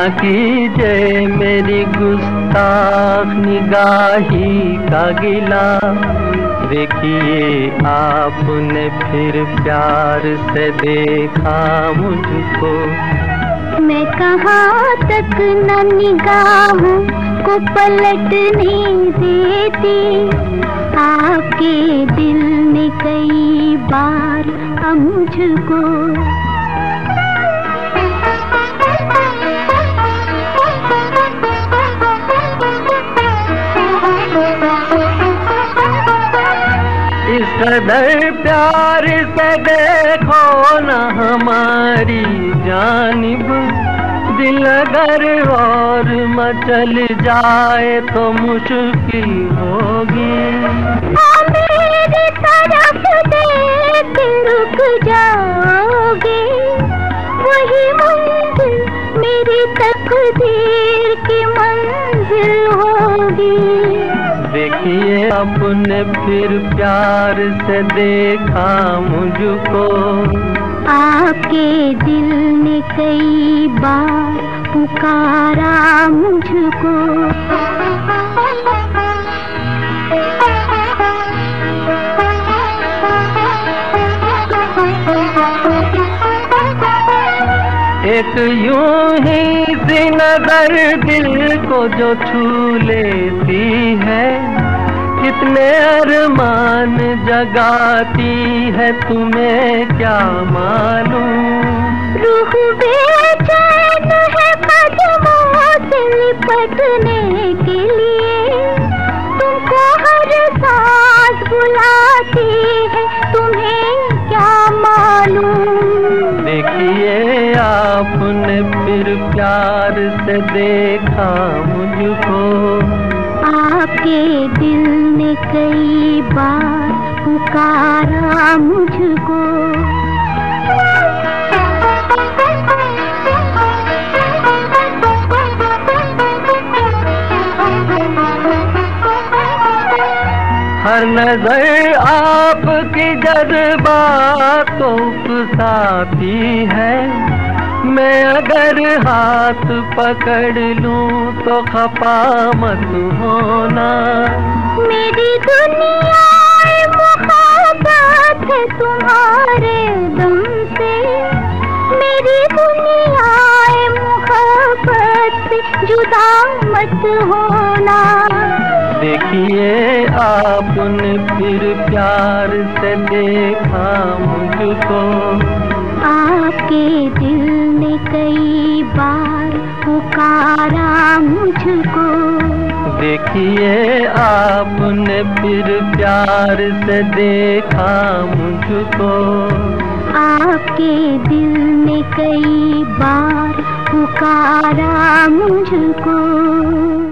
ना कीजिए मेरी गुस्ताख निगाही का गिला। देखिए आपने फिर प्यार से देखा मुझको। मैं कहाँ तक न निगाह को पलटने देती। आपके दिल में कई बार अब मुझको इस कदर प्यार से देखो ना हमारी जानिब। दिल अगर और मचल जाए तो मुश्किल होगी। मेरी तरफ देख रुक जाओगे, वही मंजिल मेरी तकदीर की मंजिल होगी। देखिए आपने फिर प्यार से देखा मुझको। आपके दिल ने कई बार पुकारा मुझको। एक यूं ही सी नजर दिल को जो छू लेती है। कितने अरमान जगाती है तुम्हें क्या मालूम। रूह बेचैन है कदमों से लिपटने के लिए। तुमको हर सांस बुलाती है तुम्हें क्या मालूम। देखिए आपने फिर प्यार से देखा मुझको। आपके दिल ने कई बार पुकारा मुझको। हर नजर आपकी जज्बात को उकसाती है। मैं अगर हाथ पकड़ लूं तो खपा मत होना। मेरी दुनिया मुखाबत है तुम्हारे दम से। मेरी दुनिया मुखाबत जुदा मत होना। देखिए आपने फिर प्यार से देखा मुझको। आपके दिल ने कई बार पुकारा मुझको। देखिए आपने फिर प्यार से देखा मुझको। आपके दिल ने कई बार पुकारा मुझको।